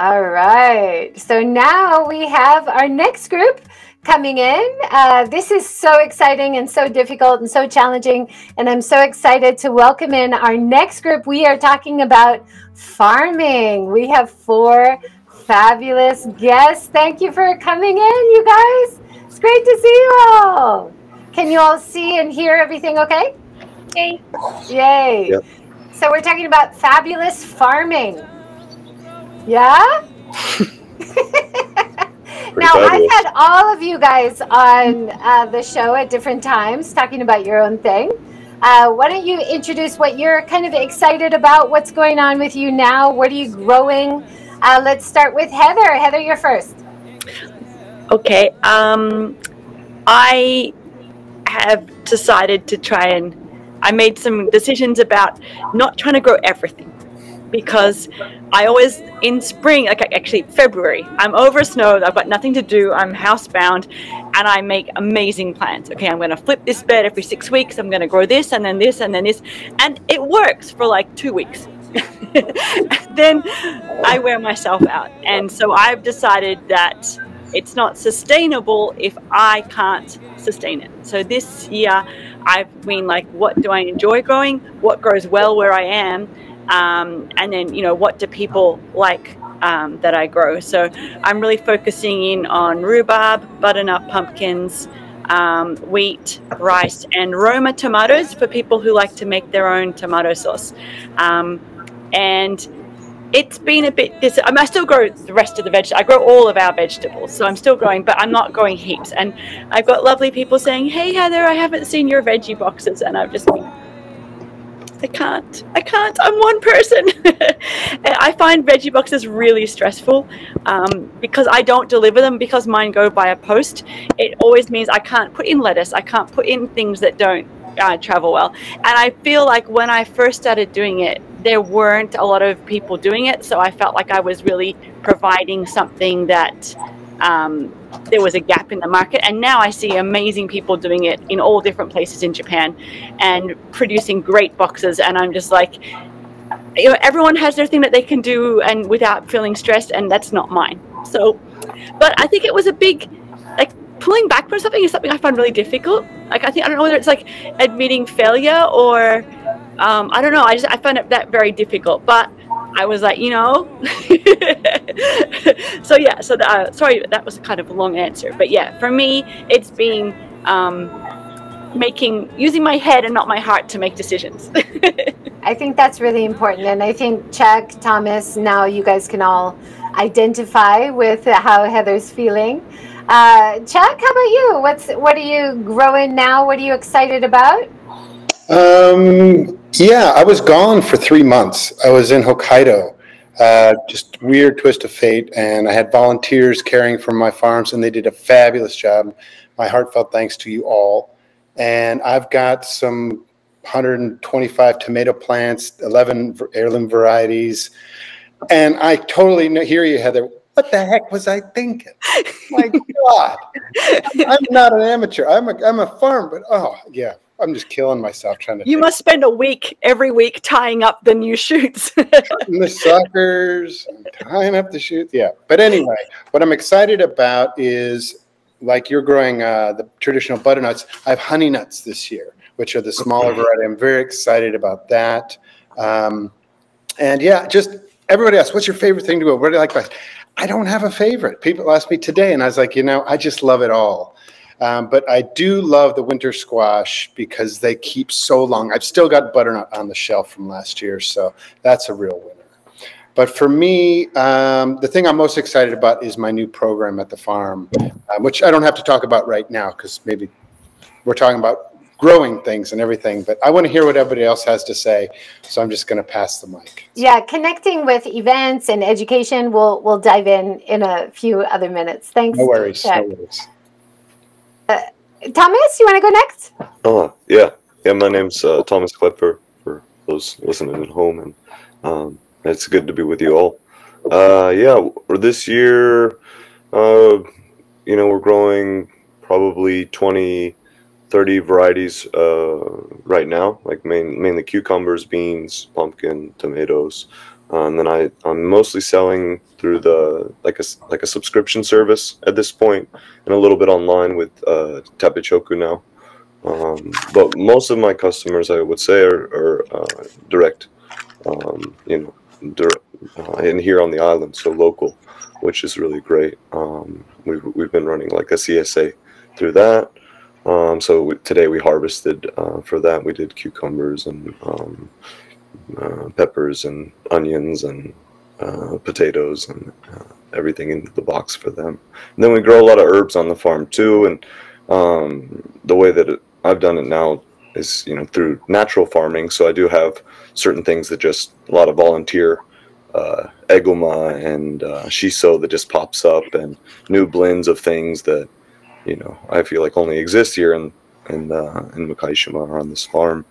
All right, so now we have our next group coming in. This is so exciting and so difficult and so challenging, and I'm so excited to welcome in our next group. We are talking about farming. We have four fabulous guests. Thank you for coming in, you guys. It's great to see you all. Can you all see and hear everything okay? Yay. Yay. Yep. So we're talking about fabulous farming. Yeah? Now, I've had all of you guys on the show at different times talking about your own thing. Why don't you introduce what you're kind of excited about, what's going on with you now, what are you growing? Let's start with Heather. Heather, you're first. Okay. I have decided to try and, I made some decisions about not trying to grow everything, because I always, in spring, like actually February, I'm over snowed, I've got nothing to do, I'm housebound, and I make amazing plans. Okay, I'm gonna flip this bed every 6 weeks, I'm gonna grow this and then this and then this, and it works for like 2 weeks. Then I wear myself out, and so I've decided that it's not sustainable if I can't sustain it. So this year I've been like, what do I enjoy growing, what grows well where I am, and then, you know, what do people like that I grow? So I'm really focusing in on rhubarb, butternut pumpkins, wheat, rice, and Roma tomatoes for people who like to make their own tomato sauce. And it's been a bit, I still grow the rest of the vegetables. I grow all of our vegetables, so I'm still growing, but I'm not growing heaps. And I've got lovely people saying, hey, Heather, I haven't seen your veggie boxes. And I've just been, I can't, I'm one person. I find veggie boxes really stressful because I don't deliver them, because mine go by a post. It always means I can't put in lettuce, I can't put in things that don't travel well. And I feel like when I first started doing it, there weren't a lot of people doing it, so I felt like I was really providing something that there was a gap in the market. And now I see amazing people doing it in all different places in Japan and producing great boxes, and I'm just like, you know, everyone has their thing that they can do and without feeling stressed, and that's not mine. So, but I think it was a big, like, pulling back from something is something I find really difficult. Like, I think, I don't know whether it's like admitting failure or I don't know, I found it that very difficult, but I was like, you know. So yeah, so sorry, that was kind of a long answer, but yeah, for me, it's been using my head and not my heart to make decisions. I think that's really important, and I think Chuck, Thomas, now you guys can all identify with how Heather's feeling. Chuck, how about you? What are you growing now? What are you excited about? Yeah, I was gone for 3 months. I was in Hokkaido, just weird twist of fate, and I had volunteers caring for my farms, and they did a fabulous job. My heartfelt thanks to you all. And I've got some 125 tomato plants, 11 heirloom varieties, and I totally hear you, Heather. What the heck was I thinking? My God, I'm not an amateur. I'm a farm, but oh yeah. I'm just killing myself trying to. You must spend a week every week tying up the new shoots. Cutting the suckers, tying up the shoots. Yeah. But anyway, what I'm excited about is, like, you're growing the traditional butternuts. I have honey nuts this year, which are the smaller variety. I'm very excited about that. And yeah, just everybody asks, what's your favorite thing to grow? What do you like best? I don't have a favorite. People asked me today, and I was like, you know, I just love it all. But I do love the winter squash because they keep so long. I've still got butternut on the shelf from last year, so that's a real winner. But for me, the thing I'm most excited about is my new program at the farm, which I don't have to talk about right now because maybe we're talking about growing things and everything, but I want to hear what everybody else has to say, so I'm just going to pass the mic. Yeah, connecting with events and education, we'll dive in a few other minutes. Thanks. No worries, no worries. Thomas, you want to go next? Oh, yeah. My name's Thomas Kloepfer, for those listening at home, and it's good to be with you all. This year, you know, we're growing probably 20, 30 varieties right now, like mainly cucumbers, beans, pumpkin, tomatoes, And I'm mostly selling through the like a subscription service at this point, and a little bit online with Tapichoku now. But most of my customers, I would say, are direct, you know, in here on the island, so local, which is really great. We've been running like a CSA through that. So today we harvested for that. We did cucumbers and peppers and onions and potatoes and everything in the box for them. And then we grow a lot of herbs on the farm too. And the way that I've done it now is, you know, through natural farming. So I do have certain things that just a lot of volunteer egoma and shiso that just pops up, and new blends of things that, you know, I feel like only exist here in Mukaishima or on this farm.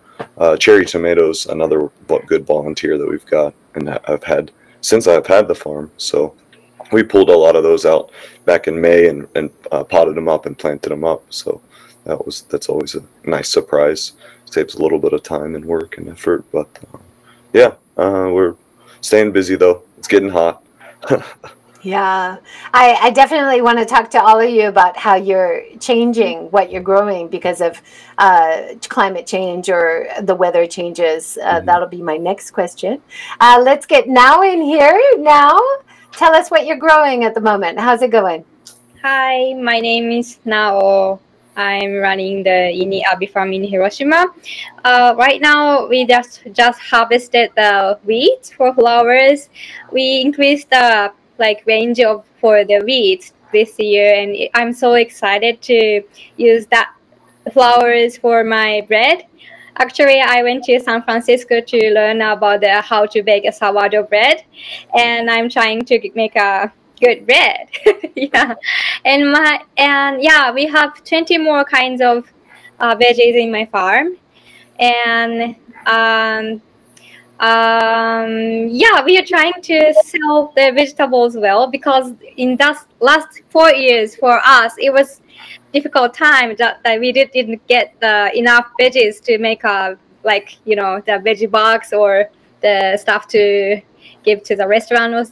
Cherry tomatoes, another good volunteer that we've got and I've had since I've had the farm. So we pulled a lot of those out back in May and potted them up and planted them up. So that's always a nice surprise. Saves a little bit of time and work and effort, but yeah, we're staying busy though. It's getting hot. Yeah, I definitely want to talk to all of you about how you're changing what you're growing because of climate change or the weather changes. That'll be my next question. Let's get Nao in here. Nao, tell us what you're growing at the moment. How's it going? Hi, my name is Nao. I'm running the ini Abi Farm in Hiroshima. Right now, we just harvested the wheat for flowers. We increased the range for the wheat this year, and I'm so excited to use that flowers for my bread. Actually, I went to San Francisco to learn about how to bake a sourdough bread, and I'm trying to make a good bread. Yeah, and yeah, we have 20 more kinds of veggies in my farm, and yeah, we are trying to sell the vegetables well, because in that last 4 years for us it was difficult time that we didn't get enough veggies to make a, you know, the veggie box or the stuff to give to the restaurant or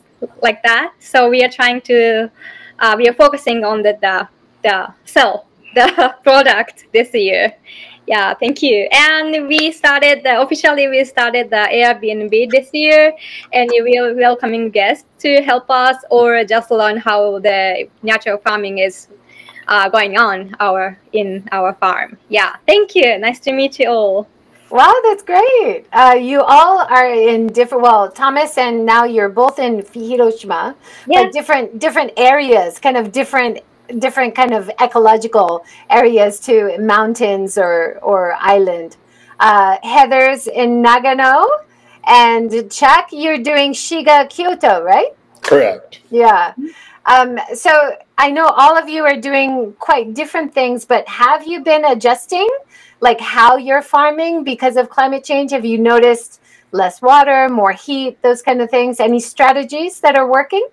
like that. So we are trying to we are focusing on the sell the product this year. Yeah, thank you. And we started officially. We started the Airbnb this year, and we are welcoming guests to help us or just learn how the natural farming is going on in our farm. Yeah, thank you. Nice to meet you all. Wow, that's great. You all are in different. Well, Thomas and Nao, you're both in Hiroshima, yeah. But different areas, kind of different kind of ecological areas to mountains or island. Heather's in Nagano, and Chuck, you're doing Shiga, Kyoto, right? Correct. Yeah. So I know all of you are doing quite different things, but have you been adjusting how you're farming because of climate change? Have you noticed less water, more heat, those kind of things? Any strategies that are working?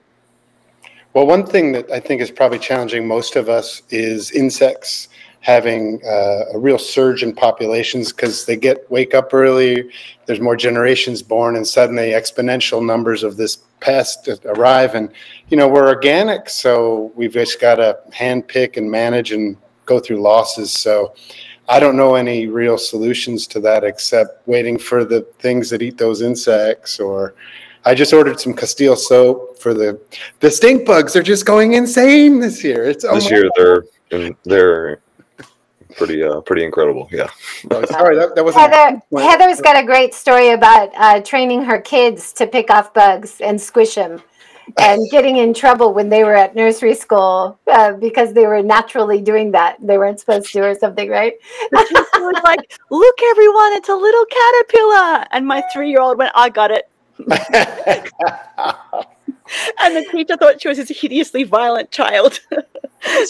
Well, one thing that I think is probably challenging most of us is insects having a real surge in populations, because they wake up early, there's more generations born, and suddenly exponential numbers of this pest arrive. And, you know, we're organic, so we've just got to handpick and manage and go through losses. So I don't know any real solutions to that except waiting for the things that eat those insects. Or I just ordered some Castile soap for the stink bugs. They're just going insane this year. They're pretty pretty incredible. Yeah. Sorry, that wasn't Heather's got a great story about training her kids to pick off bugs and squish them, and getting in trouble when they were at nursery school because they were naturally doing that. They weren't supposed to or something, right? The teacher was like, "Look, everyone, it's a little caterpillar," and my 3-year-old went, "I got it." And the teacher thought she was this hideously violent child.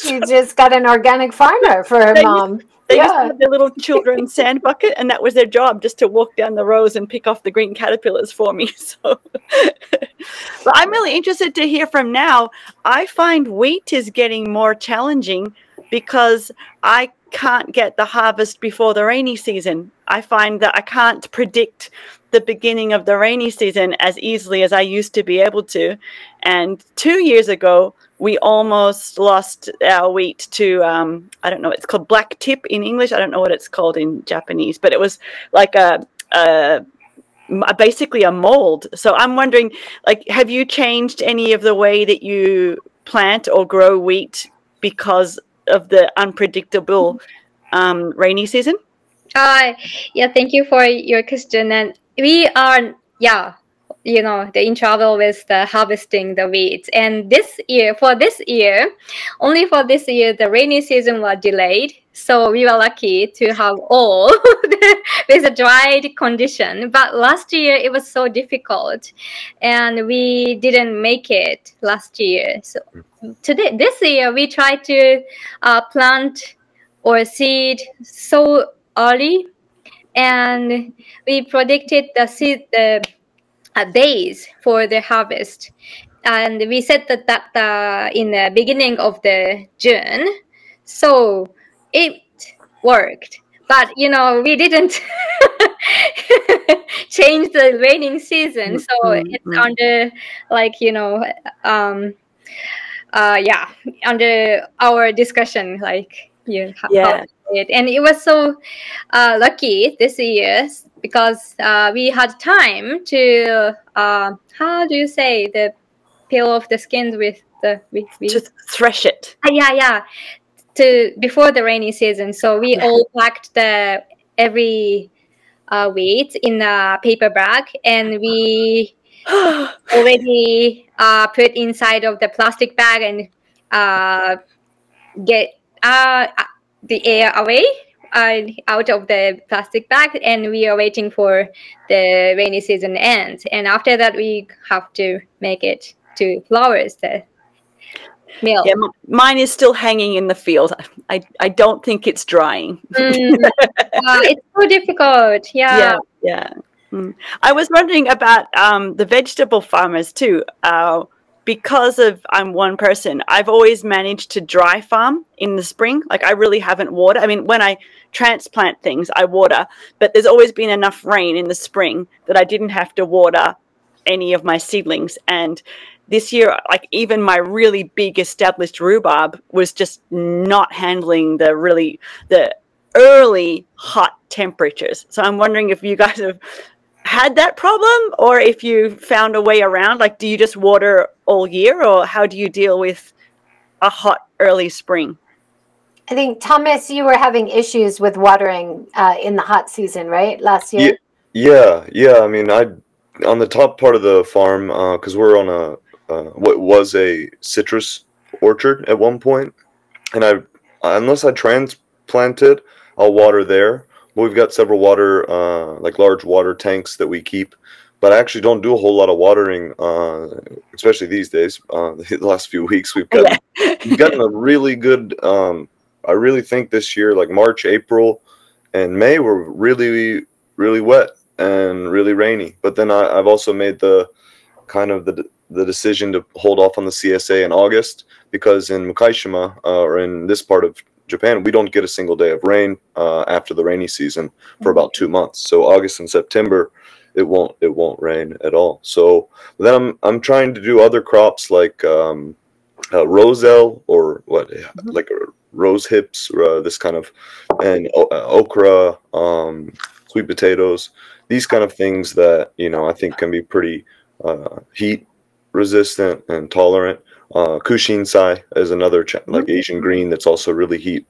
She just got an organic farmer for her mom. They just had their little children's sand bucket, and that was their job, just to walk down the rows and pick off the green caterpillars for me. So, but I'm really interested to hear from Nao. I find wheat is getting more challenging because I can't get the harvest before the rainy season. I find that I can't predict the beginning of the rainy season as easily as I used to be able to. And 2 years ago, we almost lost our wheat to, I don't know, it's called black tip in English. I don't know what it's called in Japanese, but it was like basically a mold. So I'm wondering, like, have you changed any of the way that you plant or grow wheat because of the unpredictable rainy season? Yeah, thank you for your question. And we are, yeah, you know, in trouble with the harvesting the wheat. And this year, only for this year, the rainy season was delayed. So we were lucky to have all with a dried condition. But last year, it was so difficult. And we didn't make it last year. So today, this year, we tried to plant or seed so early, and we predicted the seed days for the harvest, and we said that in the beginning of the June, so it worked. But you know, we didn't change the raining season, so it's under, like, you know, yeah, under our discussion, like, you know, yeah. And it was so lucky this year because we had time to how do you say, the peel off the skins with the to thresh it. Yeah, to before the rainy season. So we all packed the every wheat in a paper bag, and we already put inside of the plastic bag and get the air away out of the plastic bag, and we are waiting for the rainy season ends. And after that, we have to make it to flowers, the milk. Yeah, mine is still hanging in the field. I don't think it's drying. It's so difficult. Yeah. Yeah. I was wondering about the vegetable farmers too. Because of I'm one person, I've always managed to dry farm in the spring. Like, I really haven't watered. I mean, when I transplant things, I water, but there's always been enough rain in the spring that I didn't have to water any of my seedlings. And this year, like, even my really big established rhubarb was just not handling the really the early hot temperatures. So I'm wondering if you guys have had that problem, or if you found a way around. Like, do you just water all year, or how do you deal with a hot early spring? I think, Thomas, you were having issues with watering in the hot season, right, last year? Yeah. I mean, on the top part of the farm, because we're on a what was a citrus orchard at one point, and unless I transplant it, I'll water there. We've got several water, like large water tanks that we keep, but I actually don't do a whole lot of watering, especially these days. The last few weeks, we've gotten a really good. I really think this year, like March, April, and May, were really, really wet and really rainy. But then I've also made the kind of the decision to hold off on the CSA in August, because in Mukaishima, or in this part of Japan, we don't get a single day of rain after the rainy season for about 2 months. So August and September, it won't rain at all. So then I'm trying to do other crops like roselle, or what, like rose hips, this kind of, and okra, sweet potatoes, these kind of things that, you know, I think can be pretty heat resistant and tolerant. Kushinsai is another like Asian green that's also really heat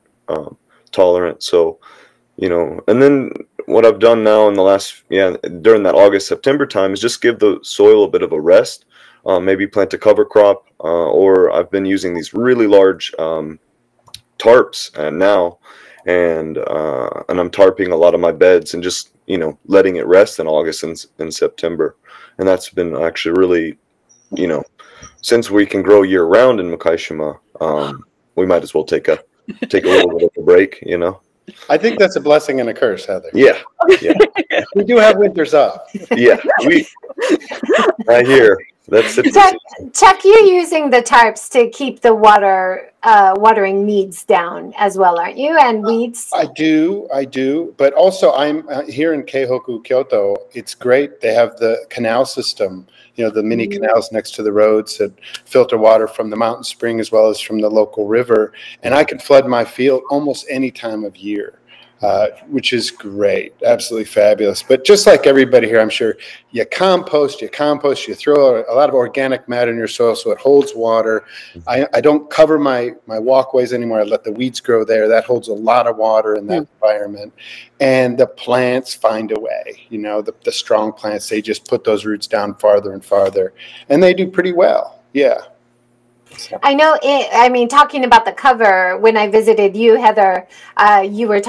tolerant. So, you know, and then what I've done now in the last, during that August-September time, is just give the soil a bit of a rest, maybe plant a cover crop, or I've been using these really large tarps now, and I'm tarping a lot of my beds and just, you know, letting it rest in August and September. And that's been actually really, you know, since we can grow year round in Mukaishima, we might as well take a little bit of a break, you know. I think that's a blessing and a curse, Heather. Yeah. We do have winters off. Yeah, right here. That's it. Chuck, you're using the tarps to keep the water watering needs down as well, aren't you? And weeds. I do. But also, I'm here in Keihoku, Kyoto. It's great. They have the canal system. You know, the mini canals next to the roads that filter water from the mountain spring as well as from the local river. And I can flood my field almost any time of year. Which is great, absolutely fabulous. But just like everybody here, I'm sure, you throw a lot of organic matter in your soil so it holds water. I don't cover my walkways anymore. I let the weeds grow there. That holds a lot of water in that environment. And the plants find a way. You know, the strong plants, they just put those roots down farther and farther. And they do pretty well, yeah. I know. I mean, talking about the cover, when I visited you, Heather, you were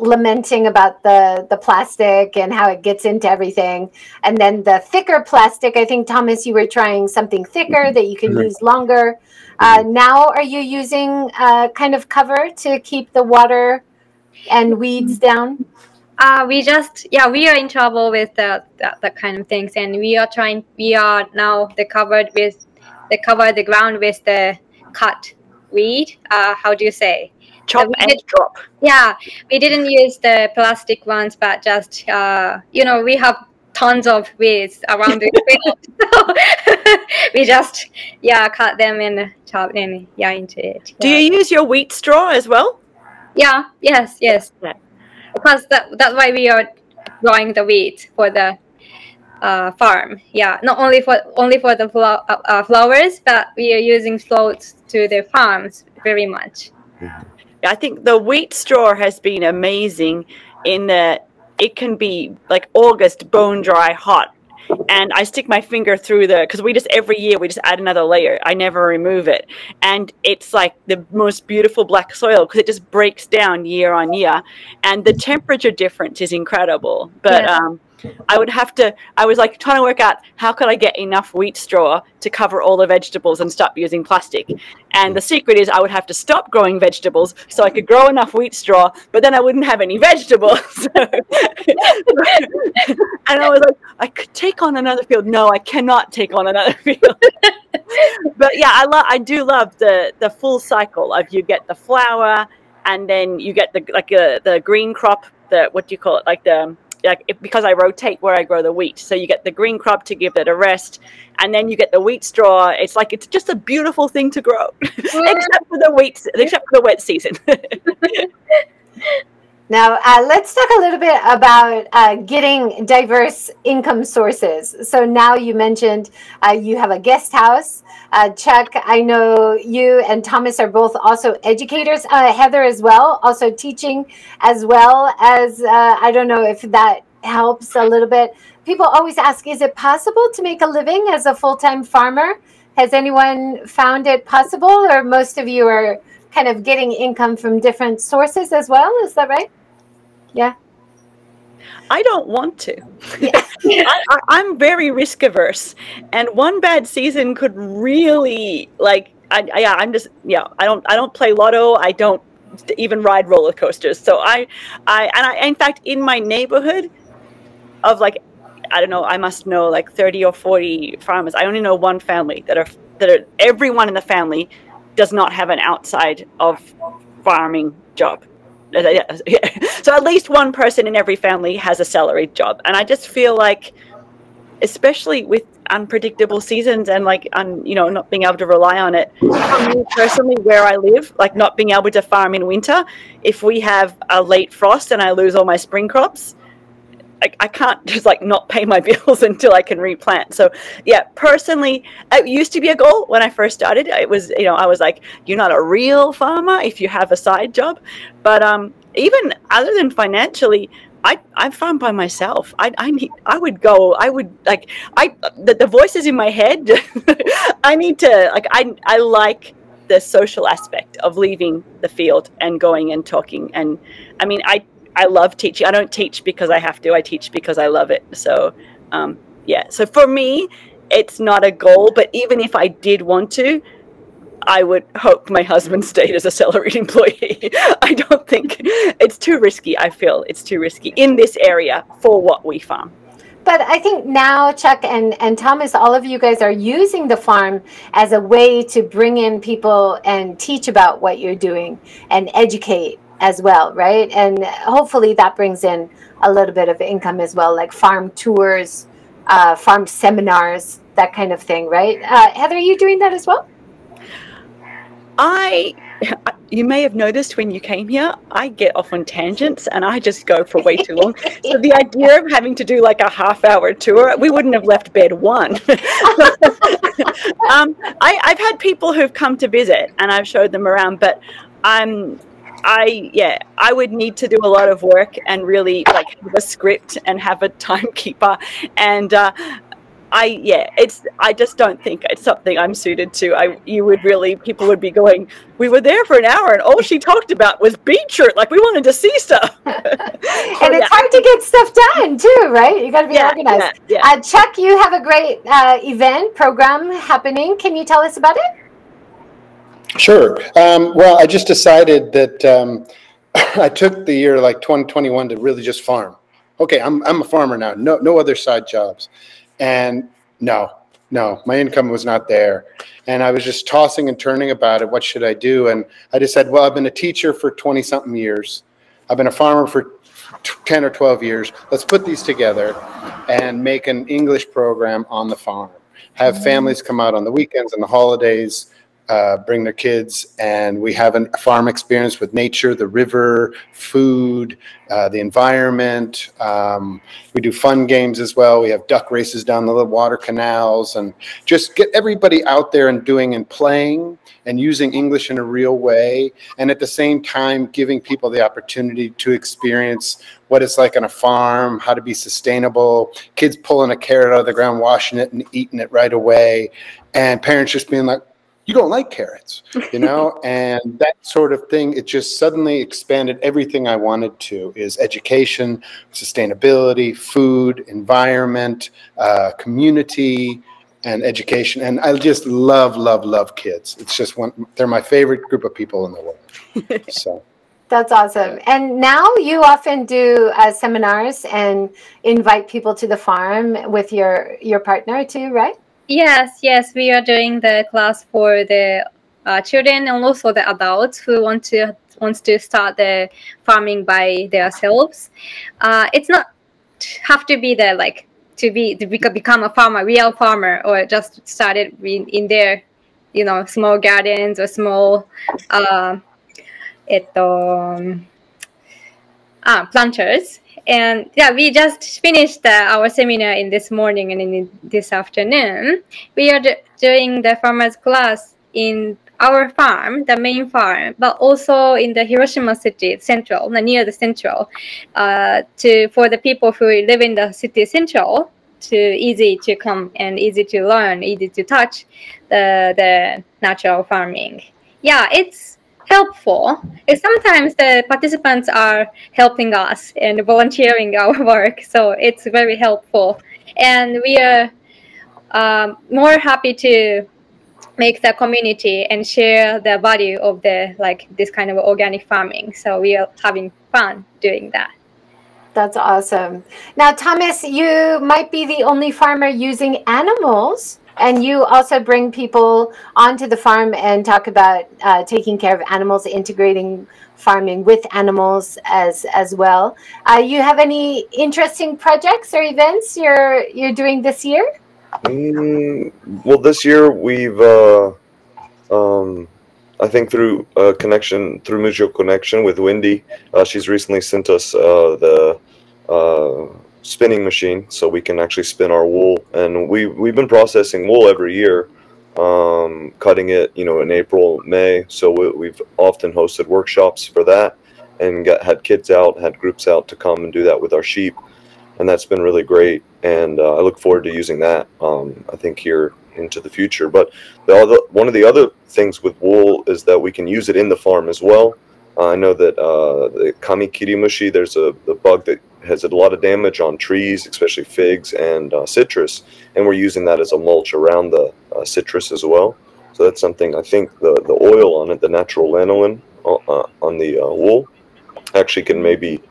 lamenting about the plastic and how it gets into everything. And then the thicker plastic, I think, Thomas, you were trying something thicker that you can use longer. Now, are you using kind of cover to keep the water and weeds down? We are in trouble with the kind of things. And we are now cover the ground with the cut weed. How do you say? Chop and drop. Yeah, we didn't use the plastic ones, but just we have tons of weeds around the field, so we just cut them and chop them into it. Yeah. Do you use your wheat straw as well? Yeah. Yes. Yeah. Because that's why we are growing the wheat for the farm, not only for the flowers, but we are using floats to the farms very much. I think the wheat straw has been amazing in that it can be like August, bone dry hot, and I stick my finger through because every year we just add another layer. I never remove it, and it's like the most beautiful black soil because it just breaks down year on year, and the temperature difference is incredible. But I was like trying to work out how could I get enough wheat straw to cover all the vegetables and stop using plastic. And the secret is I would have to stop growing vegetables so I could grow enough wheat straw, but then I wouldn't have any vegetables. And I was like, I could take on another field. No, I cannot take on another field. But yeah, I do love the full cycle of you get the flower and then you get the green crop, because I rotate where I grow the wheat. So you get the green crop to give it a rest, and then you get the wheat straw. It's like, it's just a beautiful thing to grow, except for the wet season. Now, let's talk a little bit about getting diverse income sources. So now you mentioned you have a guest house. Chuck, I know you and Thomas are both also educators. Heather as well, also teaching, as well as, I don't know if that helps a little bit. People always ask, is it possible to make a living as a full-time farmer? Has anyone found it possible, or most of you are kind of getting income from different sources as well? Is that right? Yeah. I don't want to. Yeah. I'm very risk averse, and one bad season could really I don't play lotto. I don't even ride roller coasters. So in fact, in my neighborhood of I must know 30 or 40 farmers. I only know one family that everyone in the family does not have an outside of farming job. So at least one person in every family has a salaried job. And I just feel like, especially with unpredictable seasons and not being able to rely on it, for me personally, where I live, not being able to farm in winter, if we have a late frost and I lose all my spring crops, I can't just not pay my bills until I can replant. So yeah, personally, it used to be a goal when I first started. It was, I was like, you're not a real farmer if you have a side job. But even other than financially, I farm by myself. The voices in my head, I like the social aspect of leaving the field and going and talking. And I mean, I love teaching. I don't teach because I have to. I teach because I love it. So, so for me, it's not a goal. But even if I did want to, I would hope my husband stayed as a salaried employee. I don't think it's too risky. I feel it's too risky in this area for what we farm. But I think now, Chuck and Thomas, all of you guys are using the farm as a way to bring in people and teach about what you're doing and educate as well, right? And hopefully that brings in a little bit of income as well, like farm tours, farm seminars, that kind of thing, right? Heather, are you doing that as well? You may have noticed when you came here, I get off on tangents and I just go for way too long. So the idea of having to do like a half-hour tour, we wouldn't have left bed one. I've had people who've come to visit and I've showed them around, but I would need to do a lot of work and really like have a script and have a timekeeper, and I just don't think it's something I'm suited to. People would be going, we were there for an hour and all she talked about was beetroot. Like, we wanted to see stuff. And it's hard to get stuff done too, right? You got to be organized. Yeah, yeah. Chuck, you have a great event program happening. Can you tell us about it? Sure. Well, I just decided that I took the year like 2021 to really just farm. Okay, I'm a farmer now. No other side jobs. And no, my income was not there. And I was just tossing and turning about it. What should I do? And I just said, well, I've been a teacher for 20-something years. I've been a farmer for 10 or 12 years. Let's put these together and make an English program on the farm. Have families come out on the weekends and the holidays, bring their kids, and we have a farm experience with nature, the river, food, the environment. We do fun games as well. We have duck races down the little water canals, and just get everybody out there and doing and playing and using English in a real way, and at the same time giving people the opportunity to experience what it's like on a farm, how to be sustainable, kids pulling a carrot out of the ground, washing it and eating it right away, and parents just being like, you don't like carrots, you know, and that sort of thing. It just suddenly expanded everything I wanted to, is education, sustainability, food, environment, community, and education. And I just love, love, love kids. It's just they're my favorite group of people in the world. So. That's awesome. And now you often do seminars and invite people to the farm with your partner too, right? Yes, we are doing the class for the children and also the adults who wants to start the farming by themselves. It's not have to be there like to become a farmer, real farmer, or just start it in their, you know, small gardens or small planters. And yeah, we just finished our seminar in this morning, and in this afternoon we are doing the farmers class in our farm, the main farm, but also in the Hiroshima city central, near the central, for the people who live in the city central, to easy to come and easy to learn, easy to touch the natural farming. Yeah, it's helpful. Sometimes the participants are helping us and volunteering our work, so it's very helpful. And we are more happy to make the community and share the value of the this kind of organic farming. So we are having fun doing that. That's awesome. Now, Thomas, you might be the only farmer using animals. And you also bring people onto the farm and talk about taking care of animals, integrating farming with animals as well. You have any interesting projects or events you're doing this year? Well, this year we've, I think through mutual connection with Wendy, she's recently sent us the spinning machine, so we can actually spin our wool, and we've been processing wool every year, cutting it, you know, in April, May. So we've often hosted workshops for that, and had kids out, had groups out to come and do that with our sheep, and that's been really great. And I look forward to using that, I think, here into the future. But one of the other things with wool is that we can use it in the farm as well. I know that the kamikiri mushi, there's the bug that has a lot of damage on trees, especially figs and citrus, and we're using that as a mulch around the citrus as well. So that's something, I think the oil on it, the natural lanolin on the wool, actually can maybe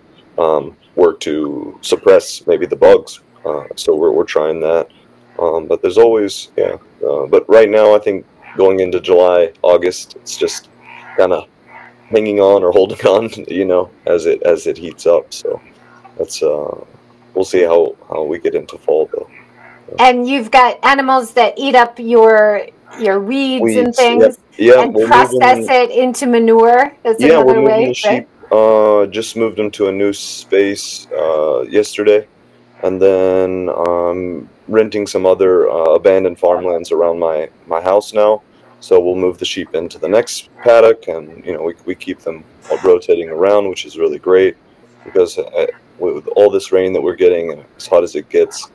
work to suppress maybe the bugs So we're trying that. But there's always, yeah. But right now, I think going into July, August, it's just kind of hanging on or holding on, you know, as it heats up. So that's we'll see how we get into fall though. And you've got animals that eat up your weeds and things, yeah. Yeah, and process it into manure. That's yeah, another we're way. The sheep, right? Just moved them to a new space yesterday, and then renting some other abandoned farmlands around my house now. So we'll move the sheep into the next paddock, and you know we keep them rotating around, which is really great because with all this rain that we're getting and as hot as it gets,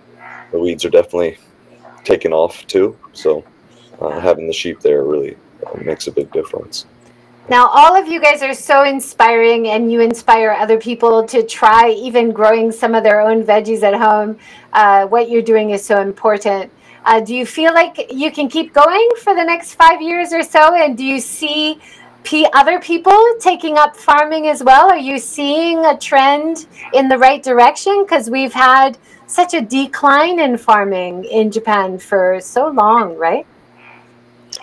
the weeds are definitely taken off too. So. Having the sheep there really makes a big difference. Now, all of you guys are so inspiring, and you inspire other people to try even growing some of their own veggies at home. What you're doing is so important. Do you feel like you can keep going for the next 5 years or so? And do you see other people taking up farming as well? Are you seeing a trend in the right direction? Because we've had such a decline in farming in Japan for so long, right?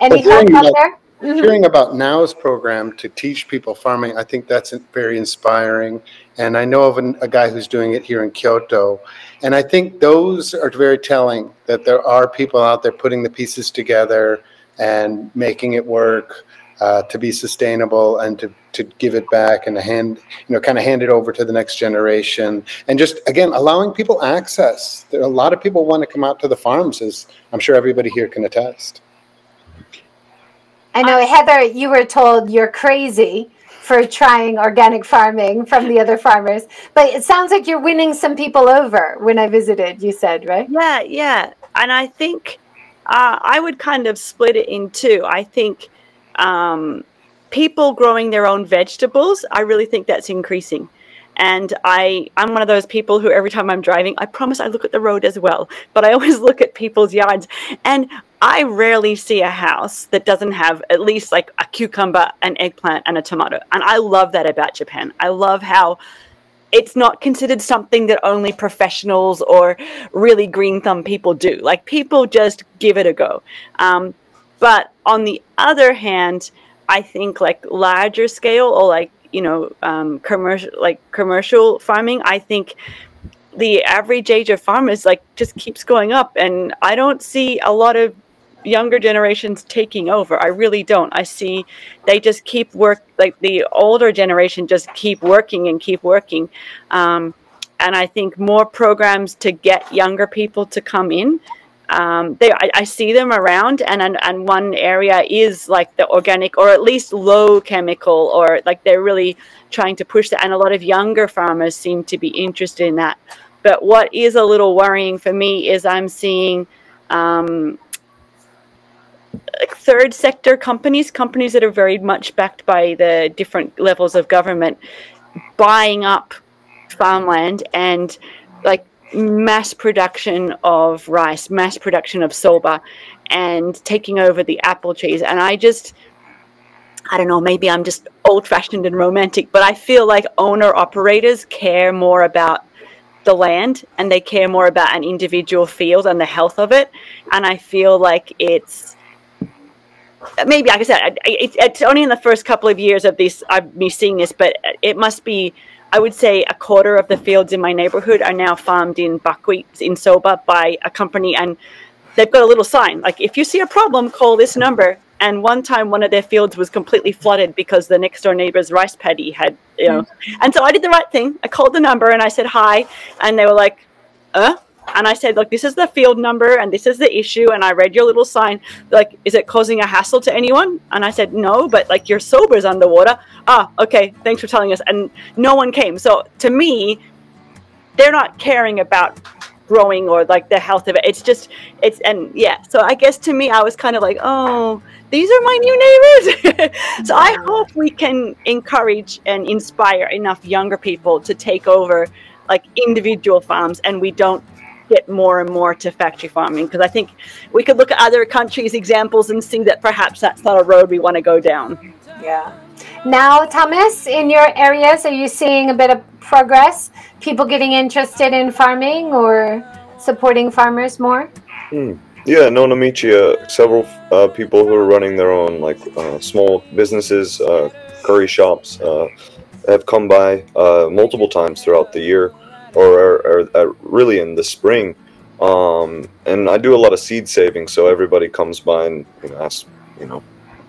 Any help out there? Hearing about Nao's program to teach people farming, I think that's very inspiring. And I know of a guy who's doing it here in Kyoto. And I think those are very telling that there are people out there putting the pieces together and making it work to be sustainable and to give it back and kind of hand it over to the next generation. And just, again, allowing people access. There are a lot of people want to come out to the farms, as I'm sure everybody here can attest. I know, Heather, you were told you're crazy for trying organic farming from the other farmers, but it sounds like you're winning some people over when I visited, you said, right? Yeah, yeah. And I think I would kind of split it in two. I think people growing their own vegetables, I really think that's increasing. And I'm one of those people who every time I'm driving, I promise I look at the road as well, but I always look at people's yards. And I rarely see a house that doesn't have at least like a cucumber, an eggplant, and a tomato. And I love that about Japan. I love how it's not considered something that only professionals or really green thumb people do. Like, people just give it a go. But on the other hand, I think like larger scale or like, you know, commercial farming, I think the average age of farmers like just keeps going up, and I don't see a lot of younger generations taking over. I really don't. I see they just keep like the older generation just keep working and keep working. And I think more programs to get younger people to come in. I see them around, and one area is like the organic or at least low chemical, or like they're really trying to push that, and a lot of younger farmers seem to be interested in that. But what is a little worrying for me is I'm seeing like third sector companies that are very much backed by the different levels of government, buying up farmland and like mass production of rice, mass production of soba, and taking over the apple trees. And I don't know, maybe I'm just old-fashioned and romantic, but I feel like owner-operators care more about the land, and they care more about an individual field and the health of it. And I feel like it's maybe, like I said, it's only in the first couple of years of this I've been seeing this, but it must be, I would say, a quarter of the fields in my neighborhood are now farmed in buckwheat, in soba, by a company, and they've got a little sign like, if you see a problem, call this number. And one time one of their fields was completely flooded because the next door neighbor's rice paddy had, you know, and so I did the right thing. I called the number and I said hi, and they were like, and I said, look, this is the field number and this is the issue, and I read your little sign. Like, is it causing a hassle to anyone? And I said, no, but like your soba's underwater. Ah, okay, thanks for telling us. And no one came. So to me, they're not caring about growing or like the health of it. It's just, it's, and yeah. So I guess to me, I was kind of like, oh, these are my new neighbors. So I hope we can encourage and inspire enough younger people to take over like individual farms, and we don't get more and more to factory farming, because I think we could look at other countries' examples and see that perhaps that's not a road we want to go down. Yeah. Now, Thomas, in your areas, are you seeing a bit of progress? People getting interested in farming or supporting farmers more? Yeah, Nonamichi, several people who are running their own small businesses, curry shops, have come by multiple times throughout the year, or really in the spring. And I do a lot of seed saving, so everybody comes by and asks,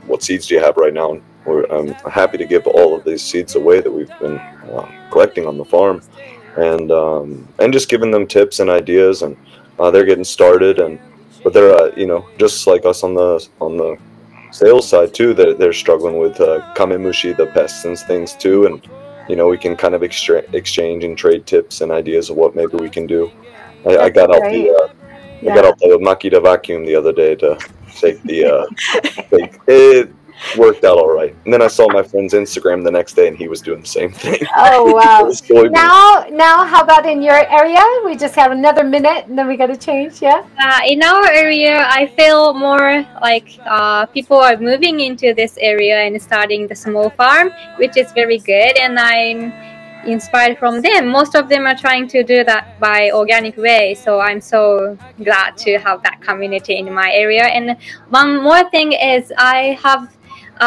what seeds do you have right now? And I'm happy to give all of these seeds away that we've been collecting on the farm, and just giving them tips and ideas, and they're getting started, but they're just like us on the sales side too. They're struggling with kamemushi, the pests and things too, and we can kind of exchange and trade tips and ideas of what maybe we can do. I got out the I got out the Makita vacuum the other day to take the it worked out all right. And then I saw my friend's Instagram the next day, and he was doing the same thing. Oh wow! Now how about in your area? We just have another minute, and then we got to change. Yeah. In our area, I feel more like people are moving into this area and starting the small farm, which is very good, and I'm inspired from them. Most of them are trying to do that by organic way, so I'm so glad to have that community in my area. And one more thing is I have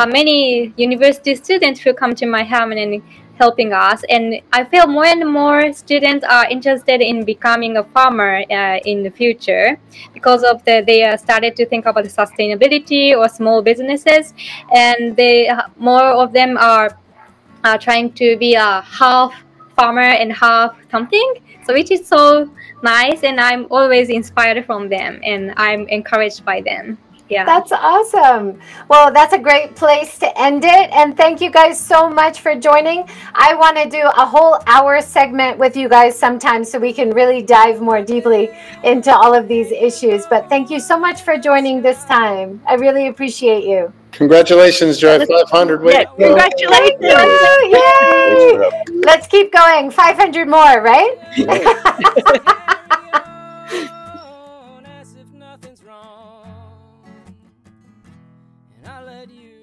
many university students who come to my home and helping us, and I feel more and more students are interested in becoming a farmer in the future because of they started to think about sustainability or small businesses, and more of them are trying to be a half farmer and half something, so which is so nice, and I'm always inspired from them and I'm encouraged by them. Yeah, that's awesome. Well, that's a great place to end it, and thank you guys so much for joining. I want to do a whole hour segment with you guys sometime so we can really dive more deeply into all of these issues, but thank you so much for joining this time. I really appreciate you. Congratulations, Drive 500. Wait, congratulations. Yay. Let's keep going. 500 more, right? Yeah. As if nothing's wrong, and I let you